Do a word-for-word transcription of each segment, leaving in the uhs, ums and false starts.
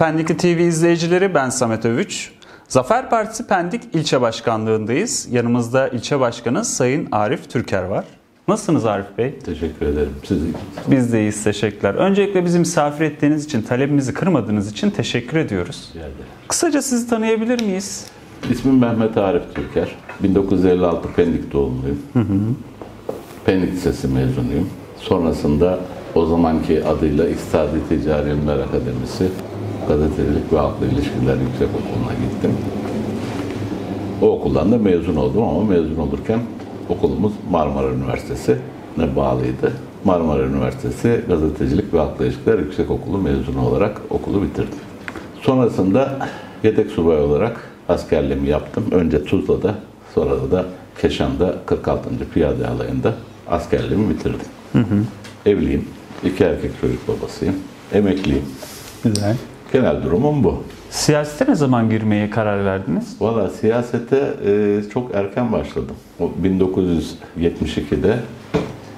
Pendikli T V izleyicileri, ben Samet Övüç. Zafer Partisi Pendik İlçe Başkanlığındayız. Yanımızda ilçe başkanı Sayın Arif Türker var. Nasılsınız Arif Bey? Teşekkür ederim. Siz de iyisiniz. Biz de iyiyiz, teşekkürler. Öncelikle bizi misafir ettiğiniz için, talebimizi kırmadığınız için teşekkür ediyoruz. Rica ederim. Kısaca sizi tanıyabilir miyiz? İsmim Mehmet Arif Türker. bin dokuz yüz elli altı Pendik doğumluyum. Hı hı. Pendik Lisesi mezunuyum. Sonrasında o zamanki adıyla İktisadi Ticari İlimler Akademisi, Gazetecilik ve Halkla İlişkiler Yüksek Okulu'na gittim. O okuldan da mezun oldum ama mezun olurken okulumuz Marmara Üniversitesi'ne bağlıydı. Marmara Üniversitesi Gazetecilik ve Halkla İlişkiler Yüksek Okulu mezunu olarak okulu bitirdim. Sonrasında yedek subay olarak askerliğimi yaptım. Önce Tuzla'da, sonra da Keşan'da kırk altıncı Piyade Alayı'nda askerliğimi bitirdim. Hı hı. Evliyim, iki erkek çocuk babasıyım, emekliyim. Güzel. Genel durumum bu. Siyasete ne zaman girmeye karar verdiniz? Valla siyasete e, çok erken başladım. O bin dokuz yüz yetmiş iki'de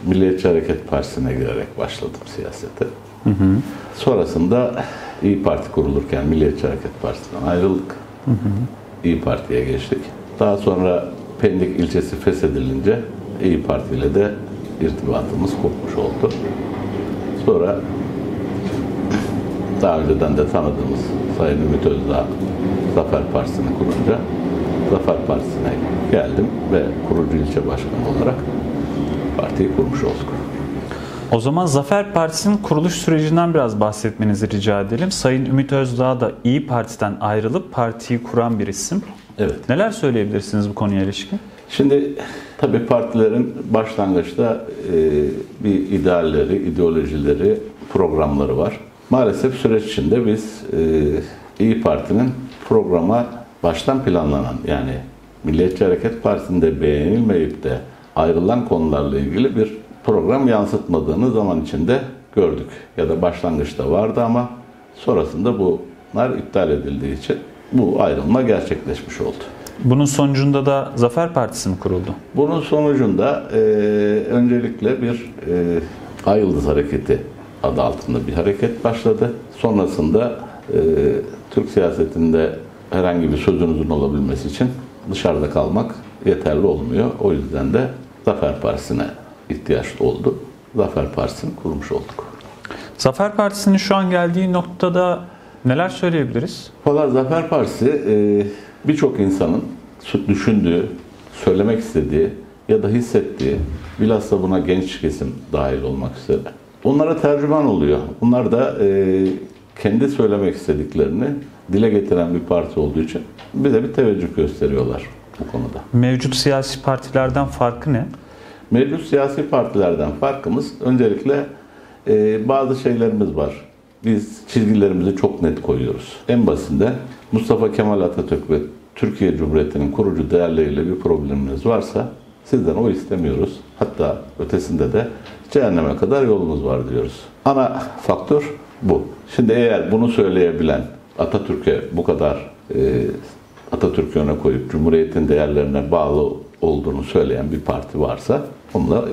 Milliyetçi Hareket Partisi'ne girerek başladım siyasete. Hı hı. Sonrasında İYİ Parti kurulurken Milliyetçi Hareket Partisi'nden ayrıldık. Hı hı. İYİ Parti'ye geçtik. Daha sonra Pendik ilçesi feshedilince İYİ Parti ile de irtibatımız kopmuş oldu. Sonra daha önceden de tanıdığımız Sayın Ümit Özdağ Zafer Partisi'ni kurunca Zafer Partisi'ne geldim ve kurucu ilçe başkanı olarak partiyi kurmuş olduk. O zaman Zafer Partisi'nin kuruluş sürecinden biraz bahsetmenizi rica edelim. Sayın Ümit Özdağ da İYİ Parti'den ayrılıp partiyi kuran bir isim. Evet. Neler söyleyebilirsiniz bu konuya ilişkin? Şimdi tabii partilerin başlangıçta e, bir idealleri, ideolojileri, programları var. Maalesef süreç içinde biz e, İYİ Parti'nin programa baştan planlanan, yani Milliyetçi Hareket Partisi'nde beğenilmeyip de ayrılan konularla ilgili bir program yansıtmadığını zaman içinde gördük. Ya da başlangıçta vardı ama sonrasında bunlar iptal edildiği için bu ayrılma gerçekleşmiş oldu. Bunun sonucunda da Zafer Partisi mi kuruldu? Bunun sonucunda e, öncelikle bir e, Ay Yıldız Hareketi adı altında bir hareket başladı. Sonrasında e, Türk siyasetinde herhangi bir sözünüzün olabilmesi için dışarıda kalmak yeterli olmuyor. O yüzden de Zafer Partisi'ne ihtiyaç oldu. Zafer Partisi'ni kurmuş olduk. Zafer Partisi'nin şu an geldiği noktada neler söyleyebiliriz? Valla Zafer Partisi e, birçok insanın düşündüğü, söylemek istediği ya da hissettiği, bilhassa buna genç kesim dahil olmak üzere, onlara tercüman oluyor. Onlar da e, kendi söylemek istediklerini dile getiren bir parti olduğu için bize bir teveccüh gösteriyorlar bu konuda. Mevcut siyasi partilerden farkı ne? Mevcut siyasi partilerden farkımız öncelikle e, bazı şeylerimiz var. Biz çizgilerimizi çok net koyuyoruz. En basitinden Mustafa Kemal Atatürk ve Türkiye Cumhuriyeti'nin kurucu değerleriyle bir problemimiz varsa sizden o istemiyoruz. Hatta ötesinde de cehenneme kadar yolumuz var diyoruz. Ana faktör bu. Şimdi eğer bunu söyleyebilen, Atatürk'e bu kadar e, Atatürk'ü öne koyup Cumhuriyet'in değerlerine bağlı olduğunu söyleyen bir parti varsa onunla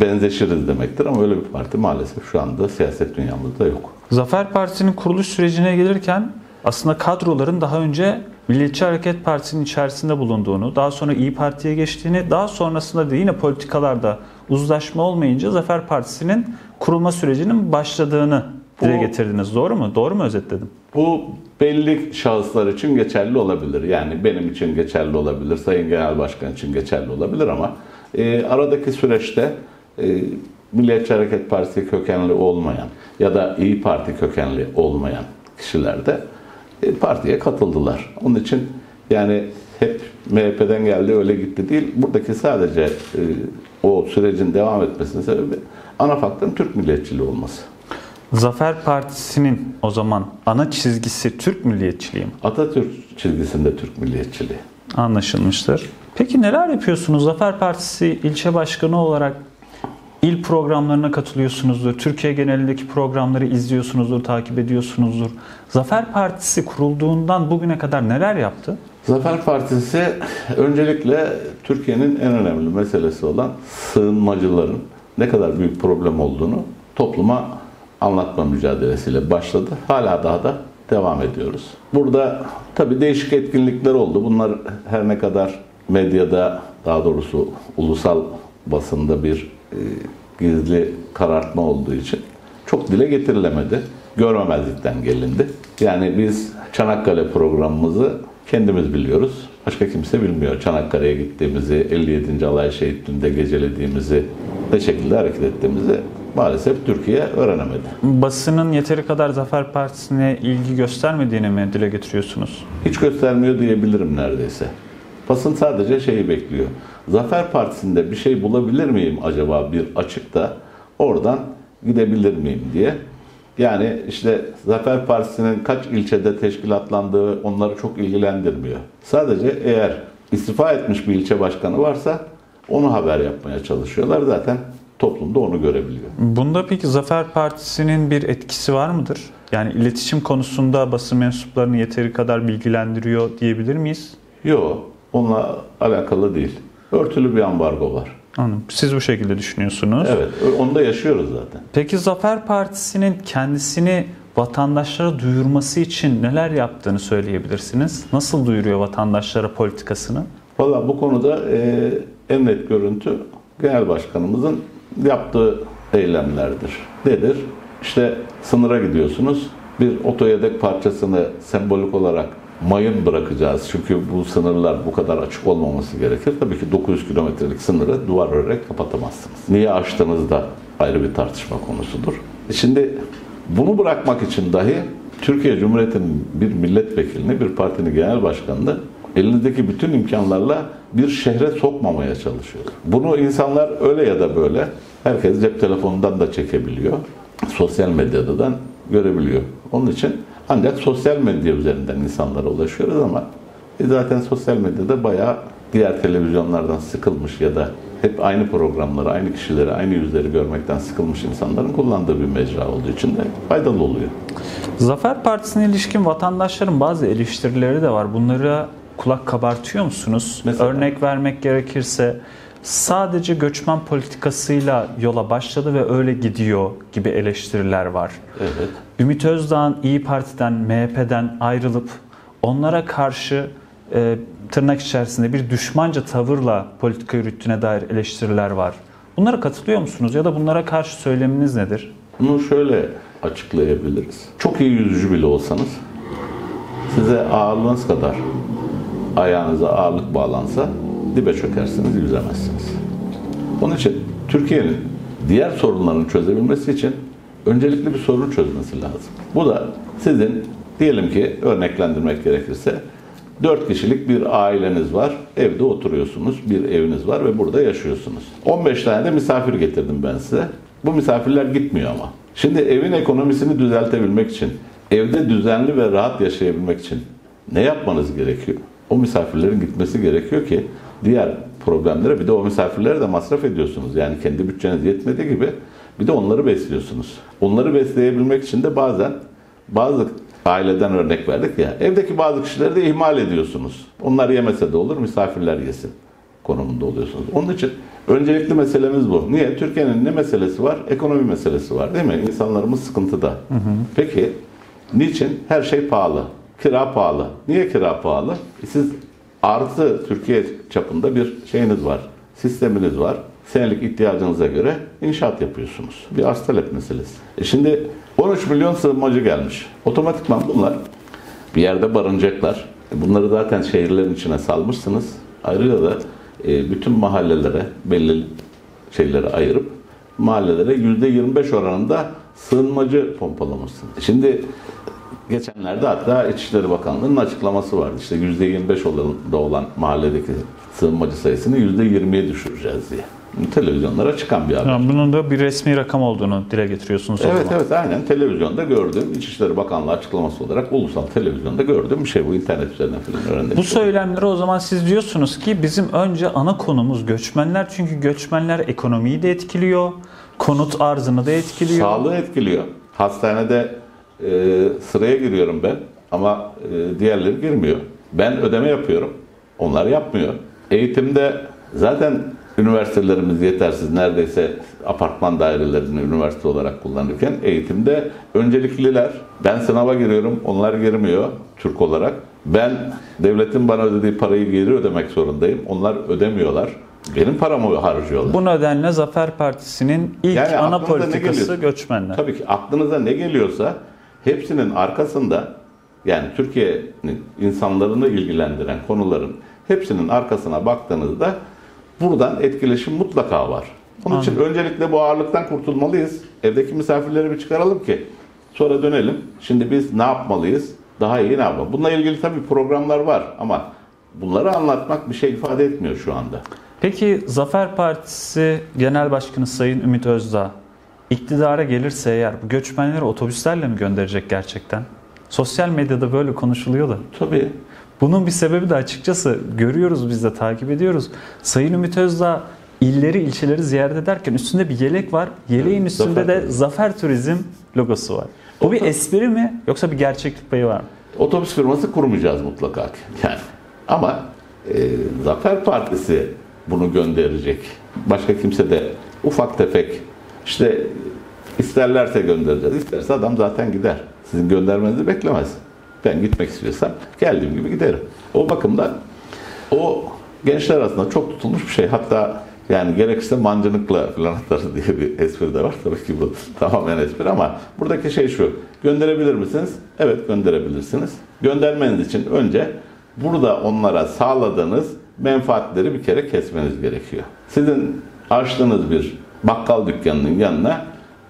benzeşiriz demektir ama öyle bir parti maalesef şu anda siyaset dünyamızda yok. Zafer Partisi'nin kuruluş sürecine gelirken aslında kadroların daha önce Milliyetçi Hareket Partisi'nin içerisinde bulunduğunu, daha sonra İYİ Parti'ye geçtiğini, daha sonrasında da yine politikalarda uzlaşma olmayınca Zafer Partisi'nin kurulma sürecinin başladığını dile getirdiniz. Doğru mu? Doğru mu özetledim? Bu belli şahıslar için geçerli olabilir. Yani benim için geçerli olabilir, Sayın Genel Başkan için geçerli olabilir ama e, aradaki süreçte e, Milliyetçi Hareket Partisi kökenli olmayan ya da İYİ Parti kökenli olmayan kişiler de e, partiye katıldılar. Onun için yani hep M H P'den geldi öyle gitti değil. Buradaki sadece e, o sürecin devam etmesinin sebebi ana faktörün Türk milliyetçiliği olması. Zafer Partisi'nin o zaman ana çizgisi Türk milliyetçiliği mi? Atatürk çizgisinde Türk milliyetçiliği. Anlaşılmıştır. Peki neler yapıyorsunuz? Zafer Partisi ilçe başkanı olarak il programlarına katılıyorsunuzdur. Türkiye genelindeki programları izliyorsunuzdur, takip ediyorsunuzdur. Zafer Partisi kurulduğundan bugüne kadar neler yaptı? Zafer Partisi öncelikle Türkiye'nin en önemli meselesi olan sığınmacıların ne kadar büyük problem olduğunu topluma anlatma mücadelesiyle başladı. Hala daha da devam ediyoruz. Burada tabii değişik etkinlikler oldu. Bunlar her ne kadar medyada, daha doğrusu ulusal basında bir e, gizli karartma olduğu için çok dile getirilemedi. Görmemezlikten gelindi. Yani biz Çanakkale programımızı kendimiz biliyoruz. Başka kimse bilmiyor. Çanakkale'ye gittiğimizi, elli yedinci Alay Şehitliği'nde gecelediğimizi, ne şekilde hareket ettiğimizi maalesef Türkiye öğrenemedi. Basının yeteri kadar Zafer Partisi'ne ilgi göstermediğini mi dile getiriyorsunuz? Hiç göstermiyor diyebilirim neredeyse. Basın sadece şeyi bekliyor. Zafer Partisi'nde bir şey bulabilir miyim acaba, bir açıkta oradan gidebilir miyim diye. Yani işte Zafer Partisi'nin kaç ilçede teşkilatlandığı onları çok ilgilendirmiyor. Sadece eğer istifa etmiş bir ilçe başkanı varsa onu haber yapmaya çalışıyorlar. Zaten toplumda onu görebiliyor. Bunda peki Zafer Partisi'nin bir etkisi var mıdır? Yani iletişim konusunda basın mensuplarını yeteri kadar bilgilendiriyor diyebilir miyiz? Yok. Onunla alakalı değil. Örtülü bir ambargo var. Anladım. Siz bu şekilde düşünüyorsunuz. Evet. Onu da yaşıyoruz zaten. Peki Zafer Partisi'nin kendisini vatandaşlara duyurması için neler yaptığını söyleyebilirsiniz? Nasıl duyuruyor vatandaşlara politikasını? Valla bu konuda e, en net görüntü Genel Başkanımızın yaptığı eylemlerdir. Nedir? İşte sınıra gidiyorsunuz. Bir otoyedek parçasını sembolik olarak mayın bırakacağız. Çünkü bu sınırlar bu kadar açık olmaması gerekir. Tabii ki dokuz yüz kilometrelik sınırı duvar örerek kapatamazsınız. Niye açtığınız da ayrı bir tartışma konusudur. Şimdi bunu bırakmak için dahi Türkiye Cumhuriyeti'nin bir milletvekilini, bir partinin genel başkanını elinizdeki bütün imkanlarla bir şehre sokmamaya çalışıyor. Bunu insanlar öyle ya da böyle, herkes cep telefonundan da çekebiliyor. Sosyal medyadan görebiliyor. Onun için ancak sosyal medya üzerinden insanlara ulaşıyoruz ama e zaten sosyal medyada bayağı diğer televizyonlardan sıkılmış ya da hep aynı programları, aynı kişileri, aynı yüzleri görmekten sıkılmış insanların kullandığı bir mecra olduğu için de faydalı oluyor. Zafer Partisi'ne ilişkin vatandaşların bazı eleştirileri de var. Bunlara kulak kabartıyor musunuz? Mesela, örnek vermek gerekirse sadece göçmen politikasıyla yola başladı ve öyle gidiyor gibi eleştiriler var. Evet. Ümit Özdağ'ın İYİ Parti'den, M H P'den ayrılıp onlara karşı e, tırnak içerisinde bir düşmanca tavırla politika yürüttüğüne dair eleştiriler var. Bunlara katılıyor musunuz ya da bunlara karşı söyleminiz nedir? Bunu şöyle açıklayabiliriz. Çok iyi yüzücü bile olsanız, size ağırlığınız kadar ayağınıza ağırlık bağlansa dibe çökersiniz, yüzemezsiniz. Onun için Türkiye'nin diğer sorunlarını çözebilmesi için öncelikli bir sorun çözmesi lazım. Bu da sizin, diyelim ki örneklendirmek gerekirse, dört kişilik bir aileniz var, evde oturuyorsunuz, bir eviniz var ve burada yaşıyorsunuz. on beş tane de misafir getirdim ben size. Bu misafirler gitmiyor ama. Şimdi evin ekonomisini düzeltebilmek için, evde düzenli ve rahat yaşayabilmek için ne yapmanız gerekiyor? O misafirlerin gitmesi gerekiyor ki diğer problemlere, bir de o misafirlere de masraf ediyorsunuz. Yani kendi bütçeniz yetmediği gibi bir de onları besliyorsunuz. Onları besleyebilmek için de bazen bazı aileden örnek verdik ya, evdeki bazı kişileri de ihmal ediyorsunuz. Onlar yemese de olur, misafirler yesin konumunda oluyorsunuz. Onun için öncelikli meselemiz bu. Niye? Türkiye'nin ne meselesi var? Ekonomi meselesi var, değil mi? İnsanlarımız sıkıntıda. Hı hı. Peki niçin? Her şey pahalı. Kira pahalı. Niye kira pahalı? E siz artı Türkiye çapında bir şeyiniz var, sisteminiz var. Senelik ihtiyacınıza göre inşaat yapıyorsunuz. Bir arz talep meselesi. E şimdi on üç milyon sığınmacı gelmiş. Otomatikman bunlar bir yerde barınacaklar. Bunları zaten şehirlerin içine salmışsınız. Ayrıca da bütün mahallelere, belli şeylere ayırıp mahallelere yüzde yirmi beş oranında sığınmacı pompalamışsınız. Şimdi geçenlerde hatta İçişleri Bakanlığı'nın açıklaması vardı. İşte yüzde yirmi beş oranında olan mahalledeki sığınmacı sayısını yüzde yirmiye düşüreceğiz diye. Televizyonlara çıkan bir haber. Yani bunun da bir resmi rakam olduğunu dile getiriyorsunuz o zaman. Evet evet, aynen. Televizyonda gördüğüm, İçişleri Bakanlığı açıklaması olarak ulusal televizyonda gördüğüm bir şey. Bu internet üzerinden falan öğrendim. Bu söylemleri o zaman siz diyorsunuz ki bizim önce ana konumuz göçmenler. Çünkü göçmenler ekonomiyi de etkiliyor. Konut arzını da etkiliyor. Sağlığı etkiliyor. Hastanede Ee, sıraya giriyorum ben ama e, diğerleri girmiyor. Ben ödeme yapıyorum, onlar yapmıyor. Eğitimde zaten üniversitelerimiz yetersiz, neredeyse apartman dairelerini üniversite olarak kullanırken eğitimde öncelikliler. Ben sınava giriyorum, onlar girmiyor Türk olarak. Ben devletin bana ödediği parayı geri ödemek zorundayım, onlar ödemiyorlar. Benim paramı harcıyorlar. Bu nedenle Zafer Partisi'nin ilk yani ana politikası göçmenler. Tabii ki aklınıza ne geliyorsa hepsinin arkasında, yani Türkiye'nin insanlarını ilgilendiren konuların hepsinin arkasına baktığınızda buradan etkileşim mutlaka var. Onun Anladım. için öncelikle bu ağırlıktan kurtulmalıyız. Evdeki misafirleri bir çıkaralım ki sonra dönelim. Şimdi biz ne yapmalıyız? Daha iyi ne yapalım? Bununla ilgili tabii programlar var ama bunları anlatmak bir şey ifade etmiyor şu anda. Peki Zafer Partisi Genel Başkanı Sayın Ümit Özdağ iktidara gelirse eğer bu göçmenleri otobüslerle mi gönderecek gerçekten? Sosyal medyada böyle konuşuluyor da. Tabii. Bunun bir sebebi de açıkçası görüyoruz, biz de takip ediyoruz. Sayın Ümit Özdağ illeri, ilçeleri ziyaret ederken üstünde bir yelek var. Yeleğin üstünde Zafer de Turizm. Zafer Turizm logosu var. Bu Otobüs. bir espri mi yoksa bir gerçeklik payı var mı? Otobüs firması kurmayacağız mutlaka. Yani. Ama e, Zafer Partisi bunu gönderecek. Başka kimse de ufak tefek işte isterlerse göndereceğiz. İsterse adam zaten gider. Sizin göndermenizi beklemez. Ben gitmek istiyorsam geldiğim gibi giderim. O bakımdan o gençler arasında çok tutulmuş bir şey. Hatta yani gerekirse mancınıkla falan atarız diye bir espri de var. Tabii ki bu tamamen espri ama buradaki şey şu. Gönderebilir misiniz? Evet, gönderebilirsiniz. Göndermeniz için önce burada onlara sağladığınız menfaatleri bir kere kesmeniz gerekiyor. Sizin açtığınız bir bakkal dükkanının yanına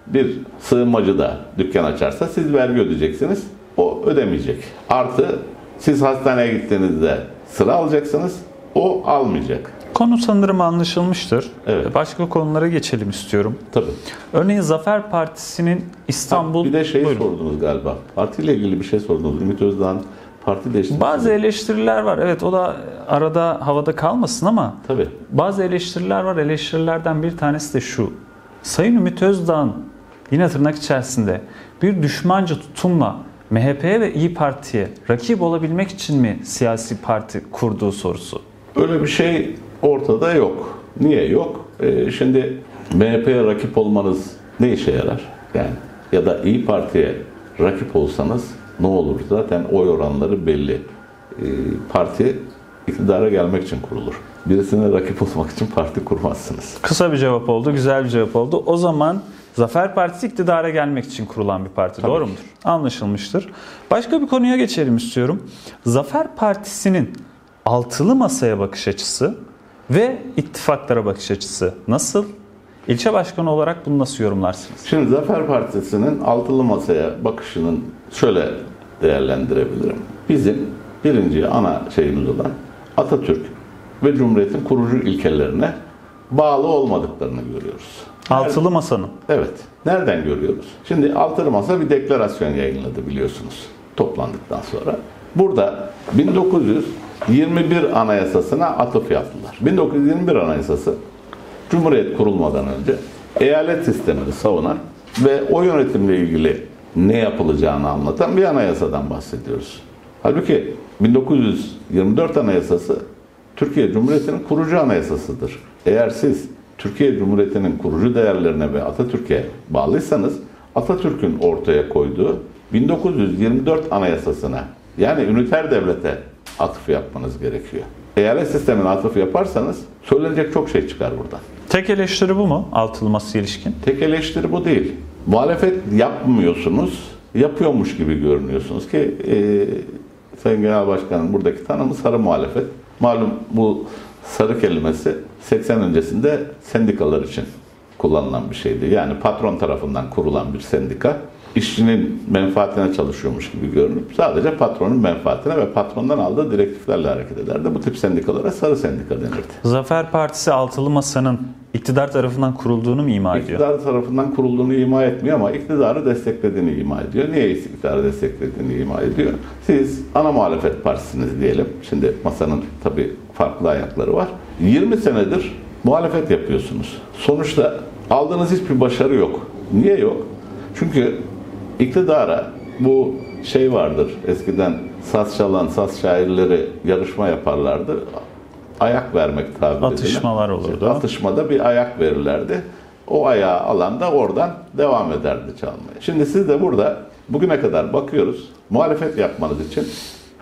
bir sığınmacı da dükkan açarsa siz vergi ödeyeceksiniz. O ödemeyecek. Artı siz hastaneye gittiğinizde sıra alacaksınız. O almayacak. Konu sanırım anlaşılmıştır. Evet. Başka konulara geçelim istiyorum. Tabii. Örneğin Zafer Partisi'nin İstanbul... Ha, bir de şey Buyurun. sordunuz galiba. Partiyle ilgili bir şey sordunuz. Ümit Özdağ'ın parti değiştirmesi. Bazı eleştiriler var. Evet, o da arada havada kalmasın ama Tabii. bazı eleştiriler var. Eleştirilerden bir tanesi de şu. Sayın Ümit Özdağ'ın yine tırnak içerisinde bir düşmanca tutumla M H P'ye ve İYİ Parti'ye rakip olabilmek için mi siyasi parti kurduğu sorusu. Öyle bir şey ortada yok. Niye yok? Ee, şimdi M H P'ye rakip olmanız ne işe yarar? Yani ya da İYİ Parti'ye rakip olsanız ne olur? Zaten oy oranları belli. Ee, parti iktidara gelmek için kurulur. Birisine rakip olmak için parti kurmazsınız. Kısa bir cevap oldu, güzel bir cevap oldu. O zaman Zafer Partisi iktidara gelmek için kurulan bir parti. Tabii. Doğru mudur? Anlaşılmıştır. Başka bir konuya geçelim istiyorum. Zafer Partisi'nin altılı masaya bakış açısı ve ittifaklara bakış açısı nasıl? İlçe başkanı olarak bunu nasıl yorumlarsınız? Şimdi Zafer Partisi'nin altılı masaya bakışının şöyle değerlendirebilirim. Bizim birinci ana şeyimiz olan Atatürk ve Cumhuriyet'in kurucu ilkelerine bağlı olmadıklarını görüyoruz. Altılı masanın? Evet. Nereden görüyoruz? Şimdi altılı masa bir deklarasyon yayınladı biliyorsunuz toplandıktan sonra. Burada bin dokuz yüz yirmi bir Anayasası'na atıf yaptılar. bin dokuz yüz yirmi bir Anayasası Cumhuriyet kurulmadan önce eyalet sistemini savunan ve o yönetimle ilgili ne yapılacağını anlatan bir anayasadan bahsediyoruz. Halbuki bin dokuz yüz yirmi dört Anayasası Türkiye Cumhuriyeti'nin kurucu anayasasıdır. Eğer siz Türkiye Cumhuriyeti'nin kurucu değerlerine ve Atatürk'e bağlıysanız Atatürk'ün ortaya koyduğu bin dokuz yüz yirmi dört Anayasası'na, yani üniter devlete atıf yapmanız gerekiyor. Eyalet sistemine atıf yaparsanız söylenecek çok şey çıkar buradan. Tek eleştiri bu mu? Altılı masaya ilişkin. Tek eleştiri bu değil. Muhalefet yapmıyorsunuz, yapıyormuş gibi görünüyorsunuz ki e, Sayın Genel Başkan'ın buradaki tanımı sarı muhalefet. Malum bu sarı kelimesi seksen öncesinde sendikalar için kullanılan bir şeydi. Yani patron tarafından kurulan bir sendika işçinin menfaatine çalışıyormuş gibi görünüp sadece patronun menfaatine ve patrondan aldığı direktiflerle hareket ederdi. Bu tip sendikalara sarı sendika denirdi. Zafer Partisi altılı masanın iktidar tarafından kurulduğunu mu ima ediyor? İktidar tarafından kurulduğunu ima etmiyor ama iktidarı desteklediğini ima ediyor. Niye iktidarı desteklediğini ima ediyor? Siz ana muhalefet partisiniz diyelim. Şimdi masanın tabii farklı ayakları var. yirmi senedir muhalefet yapıyorsunuz. Sonuçta aldığınız hiçbir başarı yok. Niye yok? Çünkü iktidara bu şey vardır. Eskiden saz çalan saz şairleri yarışma yaparlardı. ayak vermek tabir edilir. Atışmalar olurdu. Atışmada bir ayak verirlerdi. O ayağı alan da oradan devam ederdi çalmaya. Şimdi siz de burada bugüne kadar bakıyoruz, muhalefet yapmanız için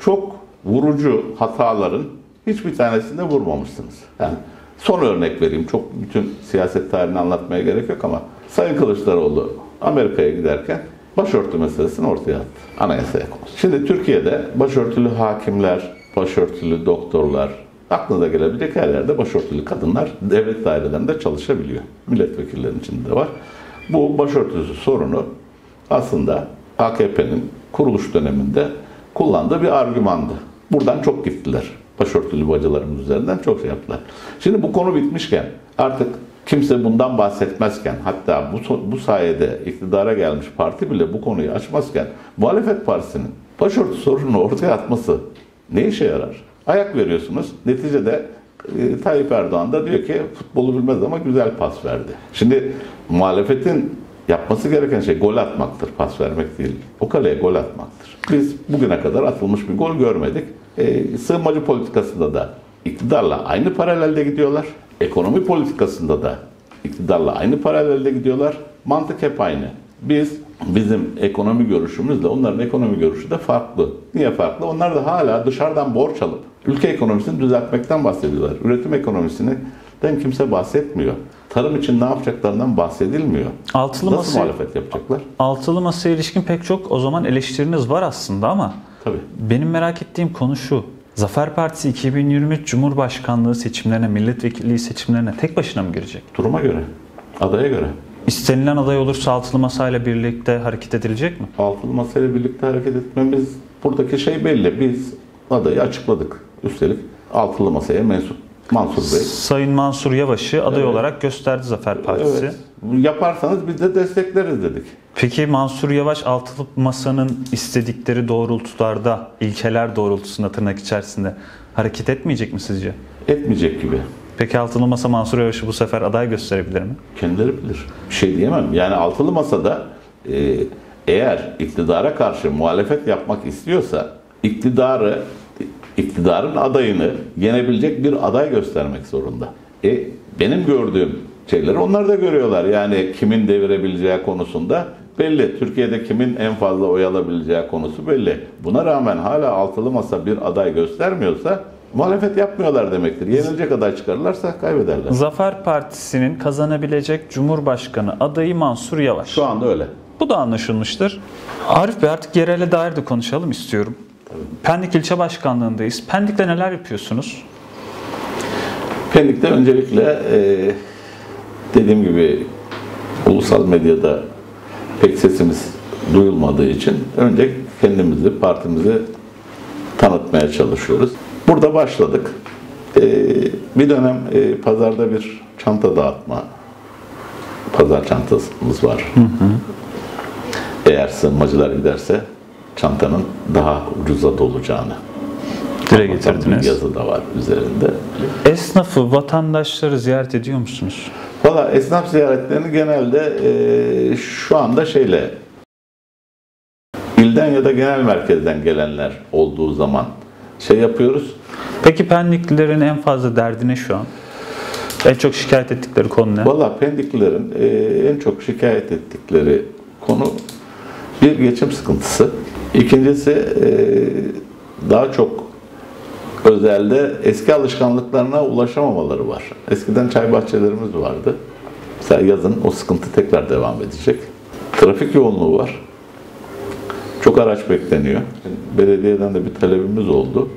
çok vurucu hataların hiçbir tanesinde vurmamışsınız. Yani son örnek vereyim, çok bütün siyaset tarihini anlatmaya gerek yok ama Sayın Kılıçdaroğlu Amerika'ya giderken başörtü meselesini ortaya attı, anayasaya konusu. Şimdi Türkiye'de başörtülü hakimler, başörtülü doktorlar, aklınıza gelebilecek her yerde başörtülü kadınlar devlet dairelerinde çalışabiliyor. Milletvekillerinin içinde de var. Bu başörtüsü sorunu aslında A K P'nin kuruluş döneminde kullandığı bir argümandı. Buradan çok gittiler. Başörtülü bacılarımız üzerinden çok şey yaptılar. Şimdi bu konu bitmişken, artık kimse bundan bahsetmezken, hatta bu, bu sayede iktidara gelmiş parti bile bu konuyu açmazken, muhalefet partisinin başörtü sorununu ortaya atması ne işe yarar? Ayak veriyorsunuz. Neticede e, Tayyip Erdoğan da diyor ki futbolu bilmez ama güzel pas verdi. Şimdi muhalefetin yapması gereken şey gol atmaktır, pas vermek değil. O kaleye gol atmaktır. Biz bugüne kadar atılmış bir gol görmedik. E, sığınmacı politikasında da iktidarla aynı paralelde gidiyorlar. Ekonomi politikasında da iktidarla aynı paralelde gidiyorlar. Mantık hep aynı. Biz Bizim ekonomi görüşümüzle onların ekonomi görüşü de farklı. Niye farklı? Onlar da hala dışarıdan borç alıp ülke ekonomisini düzeltmekten bahsediyorlar. Üretim ekonomisinden kimse bahsetmiyor. Tarım için ne yapacaklarından bahsedilmiyor. Altılı Nasıl masa, muhalefet yapacaklar? Altılı masaya ilişkin pek çok o zaman eleştiriniz var aslında ama tabii. Benim merak ettiğim konu şu. Zafer Partisi iki bin yirmi üç Cumhurbaşkanlığı seçimlerine, milletvekilliği seçimlerine tek başına mı girecek? Duruma göre, adaya göre. İstenilen aday olursa altılı masayla birlikte hareket edilecek mi? Altılı masayla birlikte hareket etmemiz, buradaki şey belli. Biz adayı açıkladık. Üstelik altılı masaya mensup Mansur Bey. Sayın Mansur Yavaş'ı aday evet. olarak gösterdi Zafer Partisi. Evet. Yaparsanız biz de destekleriz dedik. Peki Mansur Yavaş altılı masanın istedikleri doğrultularda, ilkeler doğrultusunda tırnak içerisinde hareket etmeyecek mi sizce? Etmeyecek gibi. Peki altılı masa Mansur Yavaş'ı bu sefer aday gösterebilir mi? Kendileri bilir. Bir şey diyemem. Yani altılı masada e, eğer iktidara karşı muhalefet yapmak istiyorsa iktidarı, iktidarın adayını yenebilecek bir aday göstermek zorunda. E, benim gördüğüm şeyleri onlar da görüyorlar. Yani kimin devirebileceği konusunda belli. Türkiye'de kimin en fazla oy alabileceği konusu belli. Buna rağmen hala altılı masa bir aday göstermiyorsa muhalefet yapmıyorlar demektir. Yenilecek aday çıkarırlarsa kaybederler. Zafer Partisi'nin kazanabilecek Cumhurbaşkanı adayı Mansur Yavaş. Şu anda öyle. Bu da anlaşılmıştır. Arif Bey, artık yerele dair de konuşalım istiyorum. Tabii. Pendik ilçe başkanlığındayız. Pendik'te neler yapıyorsunuz? Pendik'te öncelikle e, dediğim gibi ulusal medyada pek sesimiz duyulmadığı için önce kendimizi, partimizi tanıtmaya çalışıyoruz. Burada başladık. Ee, bir dönem e, pazarda bir çanta dağıtma, pazar çantamız var. Hı hı. Eğer sığınmacılar giderse çantanın daha ucuza dolacağını dile getirdiniz. Yazı da var üzerinde. Esnafı, vatandaşları ziyaret ediyor musunuz? Valla esnaf ziyaretlerini genelde e, şu anda şeyle, ilden ya da genel merkezden gelenler olduğu zaman şey yapıyoruz. Peki Pendiklilerin en fazla derdi ne şu an? En çok şikayet ettikleri konu ne? Valla Pendiklilerin en çok şikayet ettikleri konu bir geçim sıkıntısı. İkincisi daha çok özelde eski alışkanlıklarına ulaşamamaları var. Eskiden çay bahçelerimiz vardı. Mesela yazın o sıkıntı tekrar devam edecek. Trafik yoğunluğu var. Çok araç bekleniyor. Belediyeden de bir talebimiz oldu.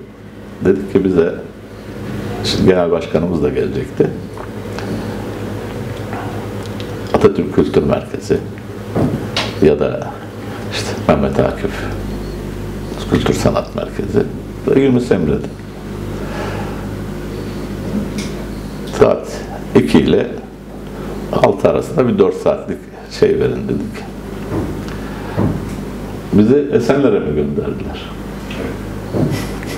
Dedik ki bize, şimdi genel başkanımız da gelecekti. Atatürk Kültür Merkezi ya da işte Mehmet Akif Kültür Sanat Merkezi da Yunus Emre'de. Saat iki ile altı arasında bir dört saatlik şey verin dedik. Bizi Esenler'e mi gönderdiler?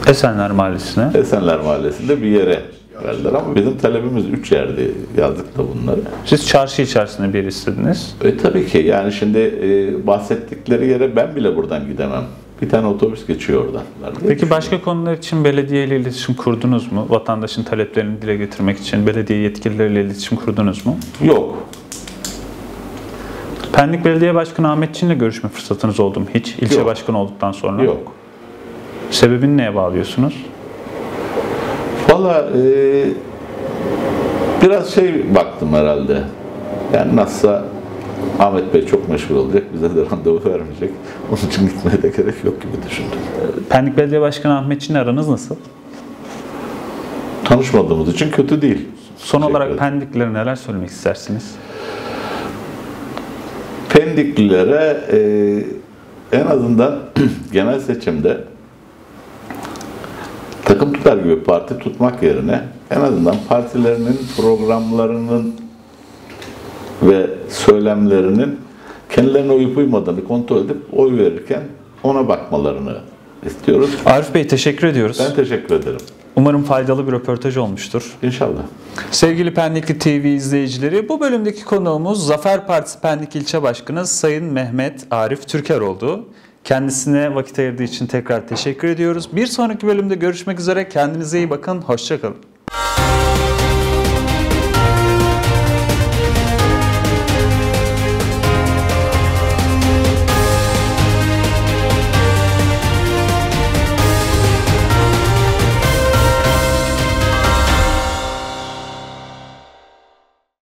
Esenler Mahallesi'ne? Esenler Mahallesi'nde bir yere verdiler ama bizim talebimiz üç yerdi, yazdık da bunları. Siz çarşı içerisinde bir yer istediniz. E tabii ki, yani şimdi e, bahsettikleri yere ben bile buradan gidemem. Bir tane otobüs geçiyor oradan. Peki başka konular için belediyeyle iletişim kurdunuz mu? Vatandaşın taleplerini dile getirmek için belediye yetkilileriyle iletişim kurdunuz mu? Yok. Pendik Belediye Başkanı Ahmetçin'le görüşme fırsatınız oldu mu hiç? İlçe Yok. başkanı olduktan sonra? Yok. Sebebini neye bağlıyorsunuz? Valla ee, biraz şey baktım herhalde. Yani nasılsa Ahmet Bey çok meşgul olacak, bize de randevu vermeyecek. Onun için gitmeye de gerek yok gibi düşündüm. Pendik Belediye Başkanı Ahmetçin'le aranız nasıl? Tanışmadığımız için kötü değil. Son Teşekkür olarak Pendiklilere neler söylemek istersiniz? Pendiklilere e, en azından genel seçimde takım tutar gibi parti tutmak yerine en azından partilerinin programlarının ve söylemlerinin kendilerine uyup uymadığını kontrol edip oy verirken ona bakmalarını istiyoruz. Arif Bey teşekkür ediyoruz. Ben teşekkür ederim. Umarım faydalı bir röportaj olmuştur. İnşallah. Sevgili Pendikli T V izleyicileri, bu bölümdeki konuğumuz Zafer Partisi Pendik İlçe Başkanı Sayın Mehmet Arif Türker oldu. Kendisine vakit ayırdığı için tekrar teşekkür ediyoruz. Bir sonraki bölümde görüşmek üzere. Kendinize iyi bakın. Hoşça kalın.